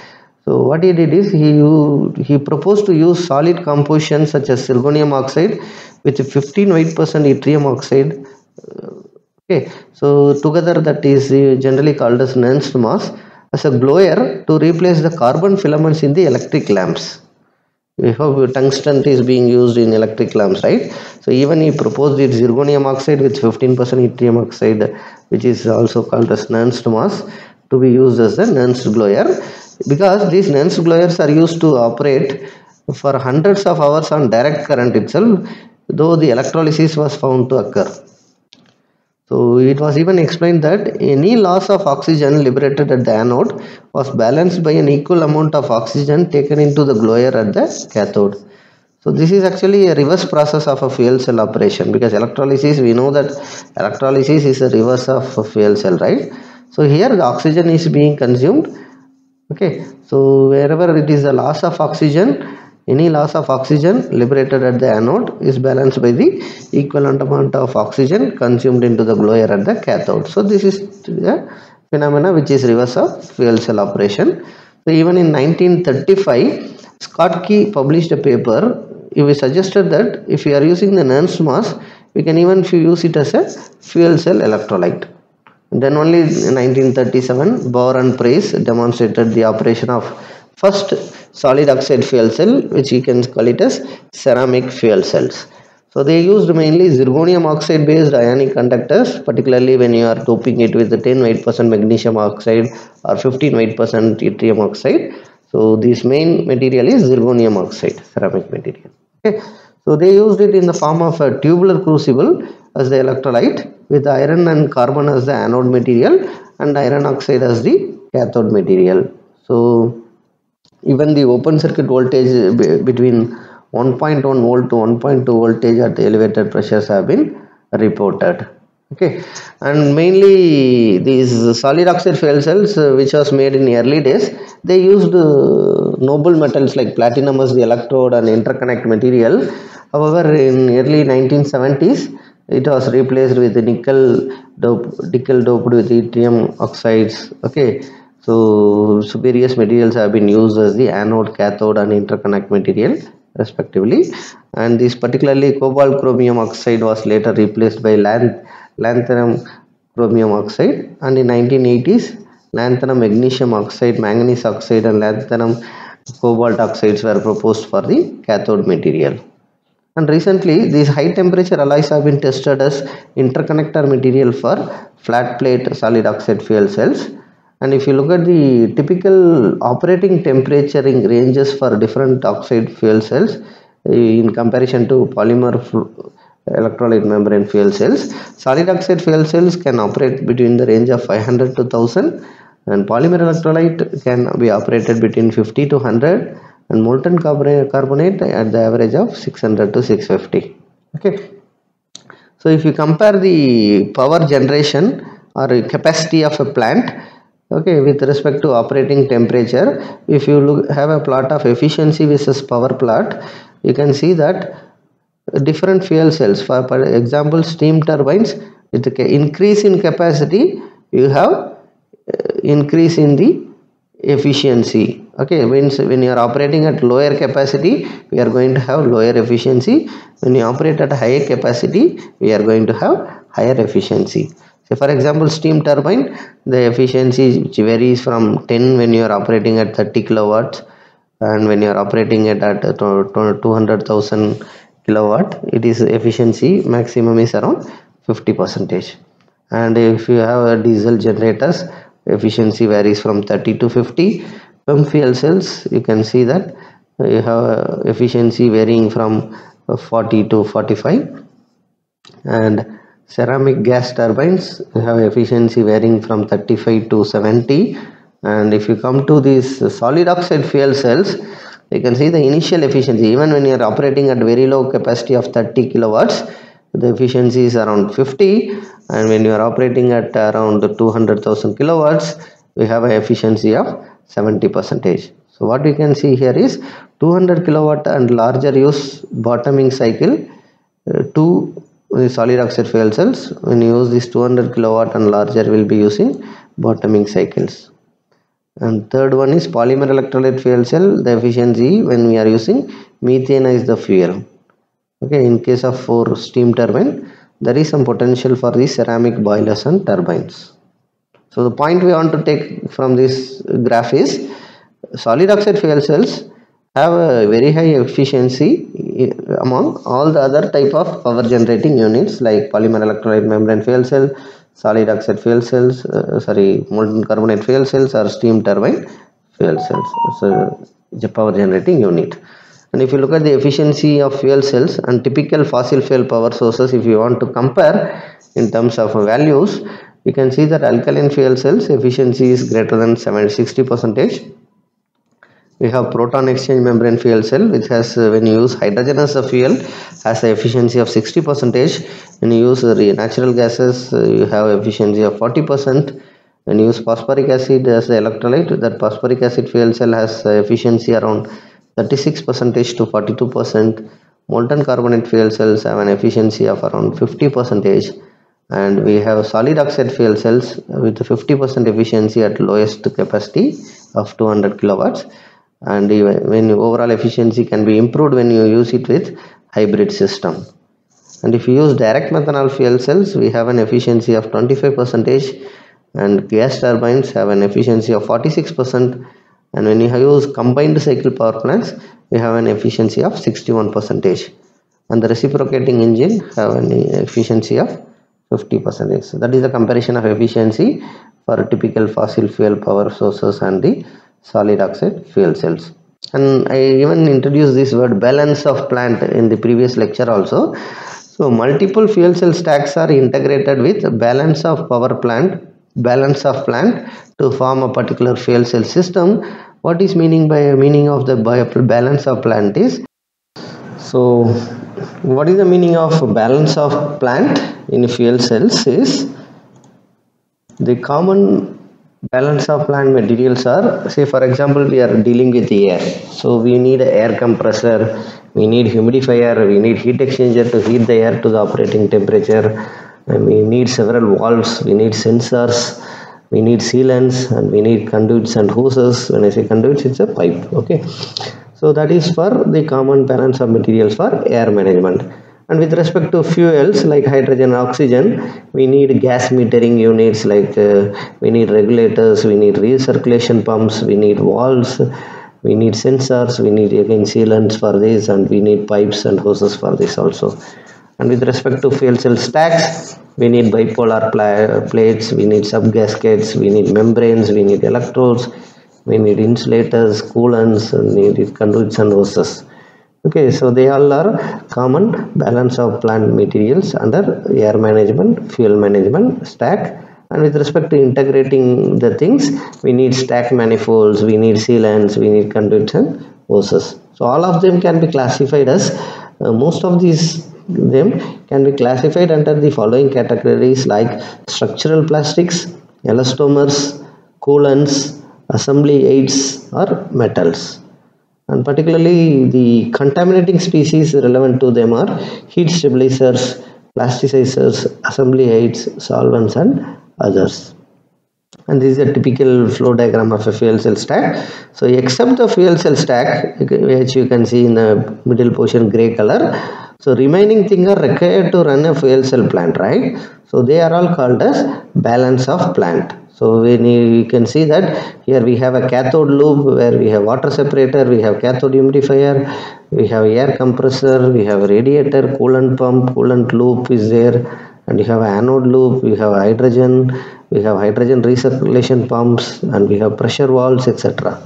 so what he did is he he proposed to use solid compositions such as zirconium oxide with fifteen point eight percent yttrium oxide. Okay, so together that is generally called as Nernst mass as a glower to replace the carbon filaments in the electric lamps. We hope tungsten is being used in electric lamps, right? So even he proposed the zirconium oxide with fifteen percent yttrium oxide, which is also called as Nernst mass, to be used as the Nernst glower, because these Nernst glowers are used to operate for hundreds of hours on direct current itself, though the electrolysis was found to occur. So it was even explained that any loss of oxygen liberated at the anode was balanced by an equal amount of oxygen taken into the glower at the cathode. So this is actually a reverse process of a fuel cell operation, because electrolysis, we know that electrolysis is a reverse of a fuel cell, right? So here the oxygen is being consumed Okay, so wherever it is a loss of oxygen, any loss of oxygen liberated at the anode is balanced by the equivalent amount of oxygen consumed into the glow air at the cathode. So this is the phenomena which is reverse of fuel cell operation. So even in nineteen thirty-five, Scott Key published a paper. He suggested that if we are using the Nernst mass, we can even use it as a fuel cell electrolyte. Then only in nineteen thirty-seven, Bohr and Preiss demonstrated the operation of first solid oxide fuel cell, which you can call it as ceramic fuel cells. So they used mainly zirconium oxide based ionic conductors, particularly when you are doping it with the ten to eight percent magnesium oxide or fifteen to eight percent yttrium oxide. So this main material is zirconium oxide, ceramic material. Okay. So they used it in the form of a tubular crucible as the electrolyte, with iron and carbon as the anode material and iron oxide as the cathode material. So even the open circuit voltage between one point one volt to one point two voltage at the elevated pressures have been reported. Okay, and mainly these solid oxide fuel cells uh, which was made in early days, they used uh, noble metals like platinum as the electrode and interconnect material. However, in early nineteen seventies, it was replaced with the nickel doped, nickel doped with yttrium oxides. Okay, so, so various materials have been used as the anode, cathode and interconnect material respectively, and this particularly cobalt chromium oxide was later replaced by lanth lanthanum chromium oxide, and in nineteen eighties lanthanum magnesium oxide, manganese oxide and lanthanum cobalt oxides were proposed for the cathode material. And recently these high temperature alloys have been tested as interconnector material for flat plate solid oxide fuel cells. And if you look at the typical operating temperature ranges for different oxide fuel cells in comparison to polymer electrolyte membrane fuel cells, solid oxide fuel cells can operate between the range of five hundred to one thousand, and polymer electrolyte can be operated between fifty to one hundred, and molten carbonate at the average of six hundred to six hundred fifty. Okay. So if you compare the power generation or capacity of a plant, okay, with respect to operating temperature, if you look, have a plot of efficiency versus power plot, you can see that different fuel cells, for, for example steam turbines, with the increase in capacity you have uh, increase in the efficiency. Okay, means when you are operating at lower capacity, we are going to have lower efficiency. When you operate at higher capacity, we are going to have higher efficiency. For example, steam turbine, the efficiency varies from ten when you are operating at thirty kilowatts, and when you are operating it at two hundred thousand kilowatt, it is efficiency maximum is around fifty percentage. And if you have a diesel generators, efficiency varies from thirty to fifty. P E M fuel cells, you can see that you have efficiency varying from forty to forty-five. And ceramic gas turbines have efficiency varying from thirty-five to seventy. And if you come to these solid oxide fuel cells, you can see the initial efficiency. Even when you are operating at very low capacity of thirty kilowatts, the efficiency is around fifty, and when you are operating at around two hundred thousand kilowatts, we have an efficiency of seventy percentage. So what we can see here is two hundred kilowatt and larger use bottoming cycle uh, to the solid oxide fuel cells. When you use this two hundred kilowatt and larger, will be using bottoming cycles. And third one is polymer electrolyte fuel cell. The efficiency when we are using methane is the fuel. Okay, in case of for steam turbine, there is some potential for the ceramic boilers and turbines. So the point we want to take from this graph is solid oxide fuel cells have a very high efficiency among all the other type of power generating units like polymer electrolyte membrane fuel cell, solid oxide fuel cells, uh, sorry, molten carbonate fuel cells or steam turbine fuel cells, so the power generating unit. And if you look at the efficiency of fuel cells and typical fossil fuel power sources, if you want to compare in terms of values, you can see that alkaline fuel cells efficiency is greater than sixty percent. We have proton exchange membrane fuel cell, which has uh, when you use hydrogen as a fuel, has an efficiency of sixty percentage. When you use uh, natural gases, uh, you have efficiency of forty percent. and use phosphoric acid as the electrolyte, that phosphoric acid fuel cell has efficiency around thirty-six percent to forty-two percent. Molten carbonate fuel cells have an efficiency of around fifty percent, and we have solid oxide fuel cells with fifty percent efficiency at lowest capacity of two hundred kilowatts, and when overall efficiency can be improved when you use it with hybrid system. And if you use direct methanol fuel cells, we have an efficiency of twenty-five percent, and gas turbines have an efficiency of forty-six percent, and when you use combined cycle power plants, we have an efficiency of sixty-one percent, and the reciprocating engine have an efficiency of fifty percent. So that is the comparison of efficiency for typical fossil fuel power sources and the solid oxide fuel cells. And I even introduced this word balance of plant in the previous lecture also. So multiple fuel cell stacks are integrated with balance of power plant, balance of plant to form a particular fuel cell system. What is meaning by meaning of the balance of plant is, so what is the meaning of balance of plant in fuel cells is, the common balance of plant materials are, say for example we are dealing with the air, so we need an air compressor, we need humidifier, we need heat exchanger to heat the air to the operating temperature, and we need several valves, we need sensors, we need sealants, and we need conduits and hoses. When I say conduits, it's a pipe, okay. So that is for the common balance of materials for air management. And with respect to fuels like hydrogen and oxygen, we need gas metering units, like uh, we need regulators, we need recirculation pumps, we need valves, we need sensors, we need again sealants for this, and we need pipes and hoses for this also. And with respect to fuel cell stacks, we need bipolar plates, we need subgaskets, we need membranes, we need electrodes, we need insulators, coolants, and we need conduits and hoses. Okay, so they all are common balance of plant materials under air management, fuel management stack. And with respect to integrating the things, we need stack manifolds, we need sealants, we need conduits and hoses. So all of them can be classified as, uh, most of these them can be classified under the following categories like structural plastics, elastomers, coolants, assembly aids or metals. And particularly the contaminating species relevant to them are heat stabilizers, plasticizers, assembly aids, solvents and others. And this is a typical flow diagram of a fuel cell stack. So except the fuel cell stack, which you can see in the middle portion gray color, so remaining things are required to run a fuel cell plant, right? So they are all called as balance of plant. So when you can see that here we have a cathode loop where we have water separator, we have cathode humidifier, we have air compressor, we have radiator, coolant pump, coolant loop is there, and we have anode loop, we have hydrogen, we have hydrogen recirculation pumps, and we have pressure valves, et cetera.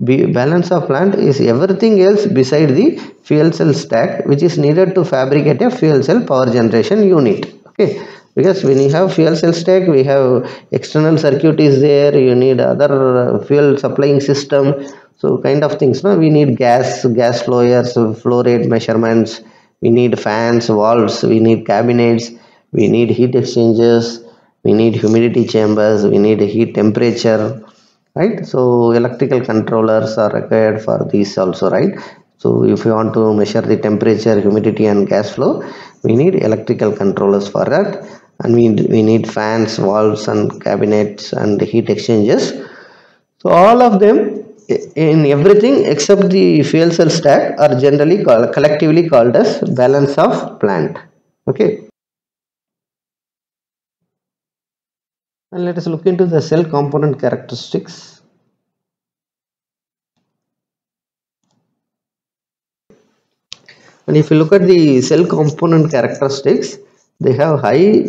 Balance of plant is everything else beside the fuel cell stack which is needed to fabricate a fuel cell power generation unit. Okay, because when you have fuel cell stack, we have external circuit is there, you need other fuel supplying system, so kind of things. Now we need gas, gas flowers, flow rate measurements, we need fans, valves, we need cabinets, we need heat exchangers, we need humidity chambers, we need heat temperature. Right, so electrical controllers are required for these also, right? So if you want to measure the temperature, humidity and gas flow, we need electrical controllers for that, and we, we need fans, valves and cabinets and heat exchangers. So all of them in everything except the fuel cell stack are generally called, collectively called as balance of plant. Okay. And let us look into the cell component characteristics. And if you look at the cell component characteristics, they have high,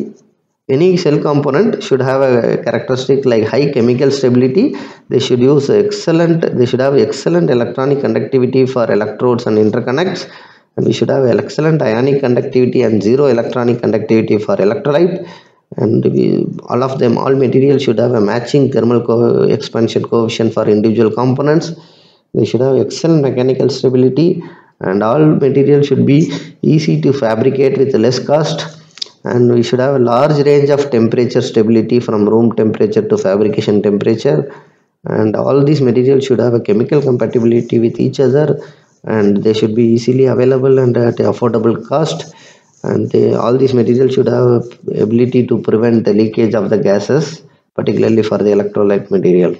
any cell component should have a characteristic like high chemical stability. They should use excellent, they should have excellent electronic conductivity for electrodes and interconnects. And we should have excellent ionic conductivity and zero electronic conductivity for electrolyte. And we, all of them, all materials should have a matching thermal co expansion coefficient for individual components. They should have excellent mechanical stability, and all materials should be easy to fabricate with less cost, and we should have a large range of temperature stability from room temperature to fabrication temperature, and all these materials should have a chemical compatibility with each other, and they should be easily available and at affordable cost, and they, all these materials should have ability to prevent the leakage of the gases, particularly for the electrolyte material.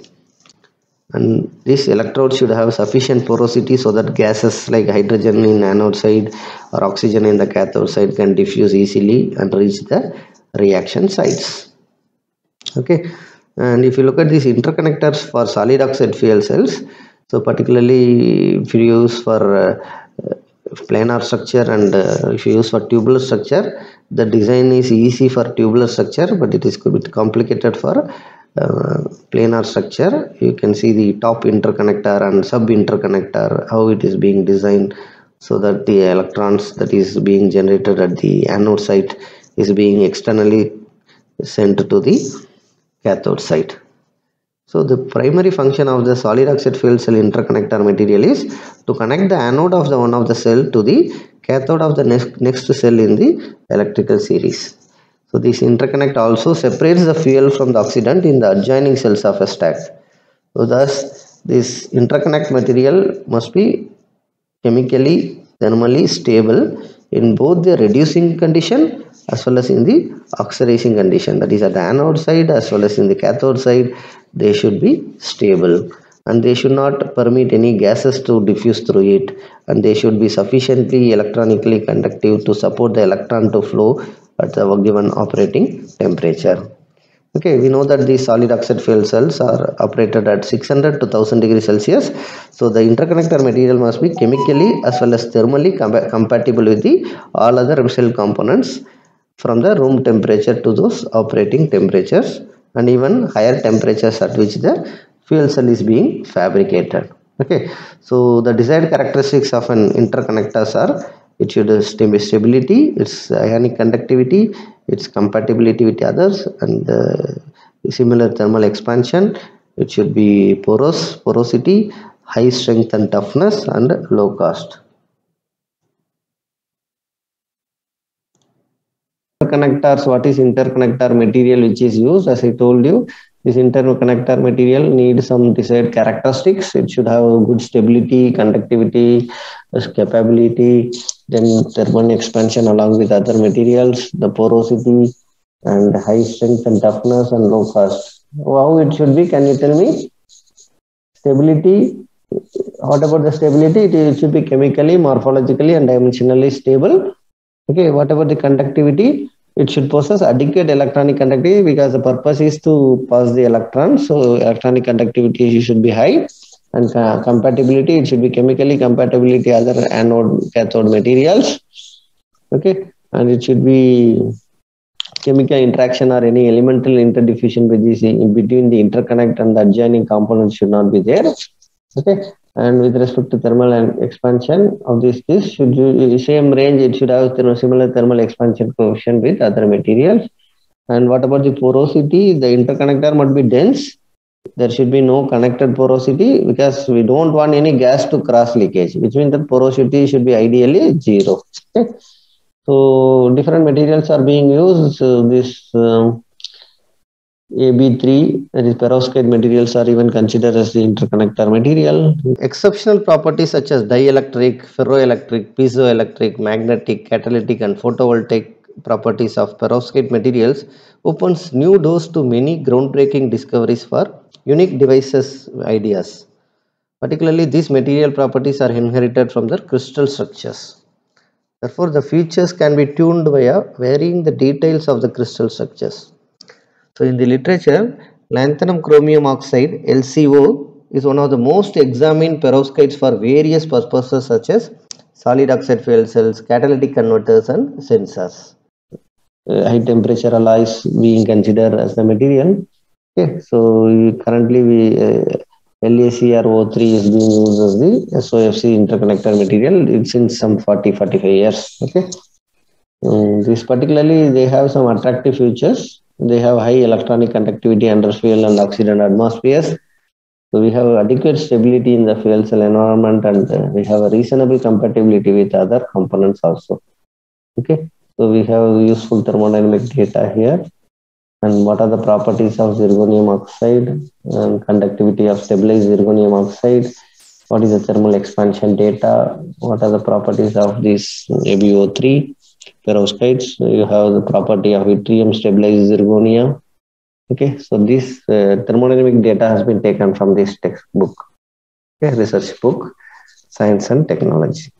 And this electrode should have sufficient porosity so that gases like hydrogen in anode side or oxygen in the cathode side can diffuse easily and reach the reaction sites. Okay, and if you look at these interconnectors for solid oxide fuel cells, so particularly if you use for uh, planar structure and uh, if you use for tubular structure, the design is easy for tubular structure, but it is a bit complicated for Uh, planar structure. You can see the top interconnector and sub interconnector, how it is being designed so that the electrons that is being generated at the anode site is being externally sent to the cathode site. So the primary function of the solid oxide fuel cell interconnector material is to connect the anode of the one of the cell to the cathode of the next, next cell in the electrical series. So this interconnect also separates the fuel from the oxidant in the adjoining cells of a stack. So thus this interconnect material must be chemically, thermally stable in both the reducing condition as well as in the oxidizing condition, that is at the anode side as well as in the cathode side. They should be stable and they should not permit any gases to diffuse through it, and they should be sufficiently electronically conductive to support the electron to flow at the given operating temperature. Okay, we know that these solid oxide fuel cells are operated at six hundred to one thousand degrees Celsius. So the interconnector material must be chemically as well as thermally com compatible with the all other cell components from the room temperature to those operating temperatures and even higher temperatures at which the fuel cell is being fabricated. Okay, so the desired characteristics of an interconnectors are: it should have stability, its ionic conductivity, its compatibility with others, and uh, similar thermal expansion. It should be porous, porosity, high strength and toughness, and low cost. Interconnectors. What is interconnector material which is used? As I told you, this interconnector material needs some desired characteristics. It should have good stability, conductivity, capability, then thermal expansion along with other materials, the porosity, and high strength and toughness and low cost. How it should be? Can you tell me? Stability. What about the stability? It, it should be chemically, morphologically, and dimensionally stable. Okay. What about the conductivity? It should possess adequate electronic conductivity because the purpose is to pass the electrons. So electronic conductivity should be high, and uh, compatibility. It should be chemically compatible with other anode, cathode materials. Okay, and it should be chemical interaction or any elemental interdiffusion between the interconnect and the adjoining components should not be there. Okay. And with respect to thermal and expansion of this, this should be same range. It should have similar thermal expansion coefficient with other materials. And what about the porosity? The interconnector must be dense. There should be no connected porosity because we don't want any gas to cross leakage, which means the porosity should be ideally zero. Okay. So different materials are being used. So this um, A B three, that is perovskite materials, are even considered as the interconnector material. Exceptional properties such as dielectric, ferroelectric, piezoelectric, magnetic, catalytic and photovoltaic properties of perovskite materials opens new doors to many groundbreaking discoveries for unique devices ideas. Particularly these material properties are inherited from their crystal structures. Therefore the features can be tuned via varying the details of the crystal structures. So in the literature, lanthanum chromium oxide L C O is one of the most examined perovskites for various purposes such as solid oxide fuel cells, catalytic converters and sensors. Uh, high temperature alloys being considered as the material. Okay, so currently we uh, L A C R O three is being used as the S O F C interconnector material. It's in some forty to forty-five years. Okay, um, this particularly they have some attractive features. They have high electronic conductivity under fuel and oxidant atmospheres. So we have adequate stability in the fuel cell environment, and uh, we have a reasonable compatibility with other components also. Okay, So we have useful thermodynamic data here. And what are the properties of zirconium oxide and conductivity of stabilized zirconium oxide? What is the thermal expansion data? What are the properties of this A B O three perovskites? You have the property of yttrium stabilized zirconia. Okay, so this uh, thermodynamic data has been taken from this textbook, okay, research book, Science and Technology.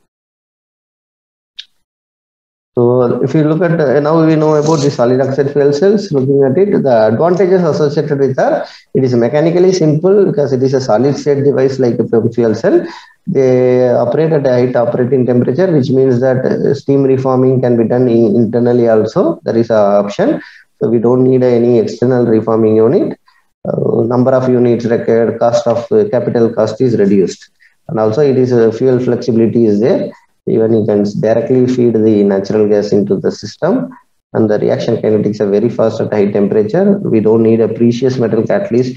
So if you look at, uh, now we know about the solid oxide fuel cells, looking at it, the advantages associated with are, it is mechanically simple because it is a solid state device like a P E M fuel cell. They operate at a high operating temperature, which means that uh, steam reforming can be done in internally also. There is an option. So we don't need uh, any external reforming unit. Uh, number of units required, cost of uh, capital cost is reduced. And also it is uh, fuel flexibility is there. Even you can directly feed the natural gas into the system, and the reaction kinetics are very fast at high temperature. We don't need a precious metal catalyst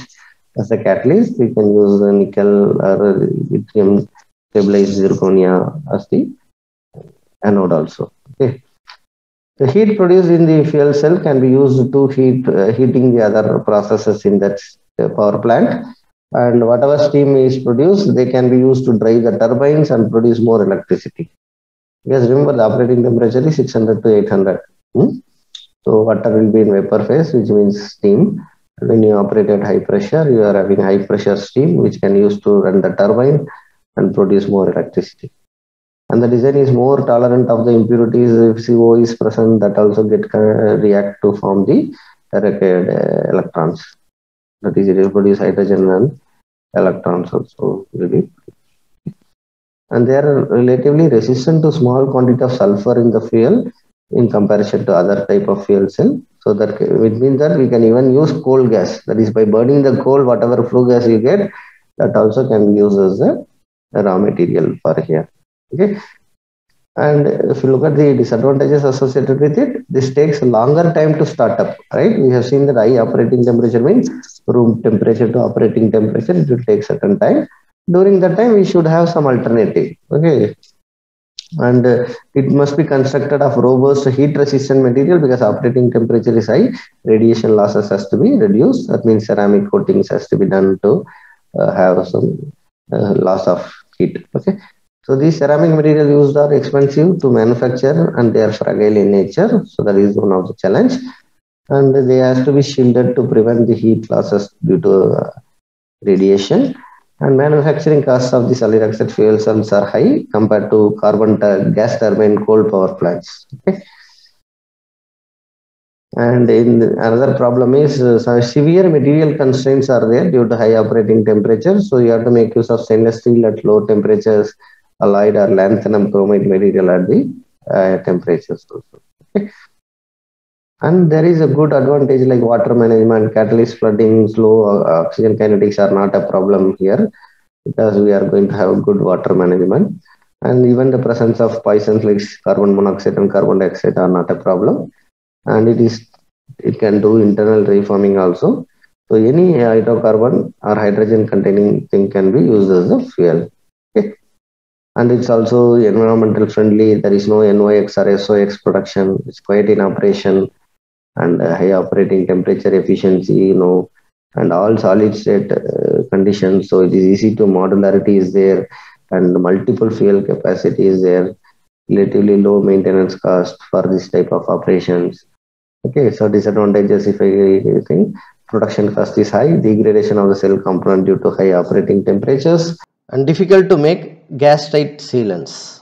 as a catalyst. We can use the nickel or yttrium stabilized zirconia as the anode also. Okay. The heat produced in the fuel cell can be used to heat uh, heating the other processes in that uh, power plant. And whatever steam is produced, they can be used to drive the turbines and produce more electricity. Because remember, the operating temperature is six hundred to eight hundred. Hmm? So water will be in vapor phase, which means steam. When you operate at high pressure, you are having high pressure steam, which can be used to run the turbine and produce more electricity. And the design is more tolerant of the impurities. If C O is present, that also get uh, react to form the required uh, electrons. That is, it will produce hydrogen and electrons also will be. And they are relatively resistant to small quantity of sulfur in the fuel in comparison to other type of fuel cell. So that it means that we can even use coal gas. That is, by burning the coal, whatever flue gas you get, that also can be used as a raw material for here. Okay. And if you look at the disadvantages associated with it, this takes a longer time to start up, right? We have seen that high operating temperature means room temperature to operating temperature, it will take certain time. During that time, we should have some alternative, okay? And uh, it must be constructed of robust heat-resistant material because operating temperature is high, radiation losses has to be reduced. That means ceramic coatings has to be done to uh, have some uh, loss of heat, okay? So these ceramic materials used are expensive to manufacture and they are fragile in nature. So that is one of the challenge. And they have to be shielded to prevent the heat losses due to uh, radiation. And manufacturing costs of the solid oxide fuel cells are high compared to carbon gas turbine coal power plants. Okay. And in the, another problem is uh, severe material constraints are there due to high operating temperature. So you have to make use of stainless steel at low temperatures, alloyed or lanthanum chromate material at the uh, temperatures also. Okay. And there is a good advantage like water management, catalyst flooding, slow uh, oxygen kinetics are not a problem here because we are going to have good water management. And even the presence of poisons like carbon monoxide and carbon dioxide are not a problem. And it is, it can do internal reforming also. So any hydrocarbon or hydrogen containing thing can be used as a fuel. Okay. And it's also environmental friendly. There is no N O X or S O X production. It's quite in operation and uh, high operating temperature efficiency, you know, and all solid state uh, conditions. So it is easy to modularity is there and multiple fuel capacity is there. Relatively low maintenance cost for this type of operations. Okay, so disadvantages if I think production cost is high, degradation of the cell component due to high operating temperatures, and difficult to make gas tight sealants.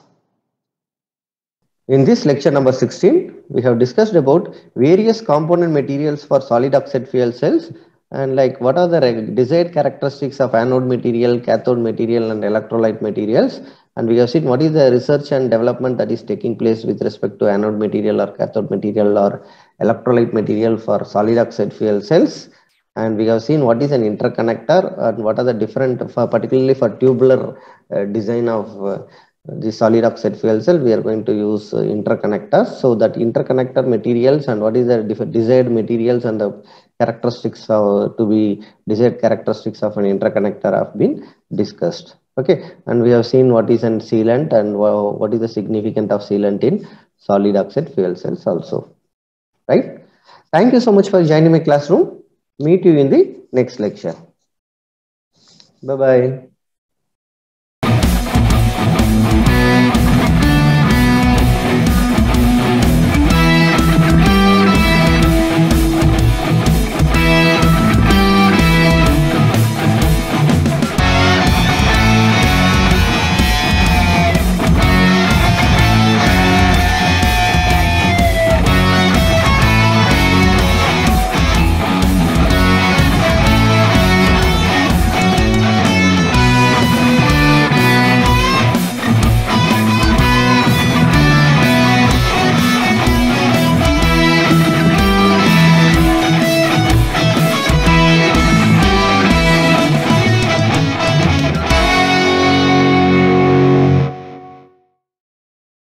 In this lecture number sixteen, we have discussed about various component materials for solid oxide fuel cells and like what are the desired characteristics of anode material, cathode material and electrolyte materials. And we have seen what is the research and development that is taking place with respect to anode material or cathode material or electrolyte material for solid oxide fuel cells. And we have seen what is an interconnector and what are the different, for particularly for tubular uh, design of uh, the solid oxide fuel cell, we are going to use uh, interconnectors. So that interconnector materials and what is the desired materials and the characteristics of, to be desired characteristics of an interconnector have been discussed. Okay, and we have seen what is a sealant and what is the significance of sealant in solid oxide fuel cells also, right? Thank you so much for joining my classroom. Meet you in the next lecture. Bye-bye.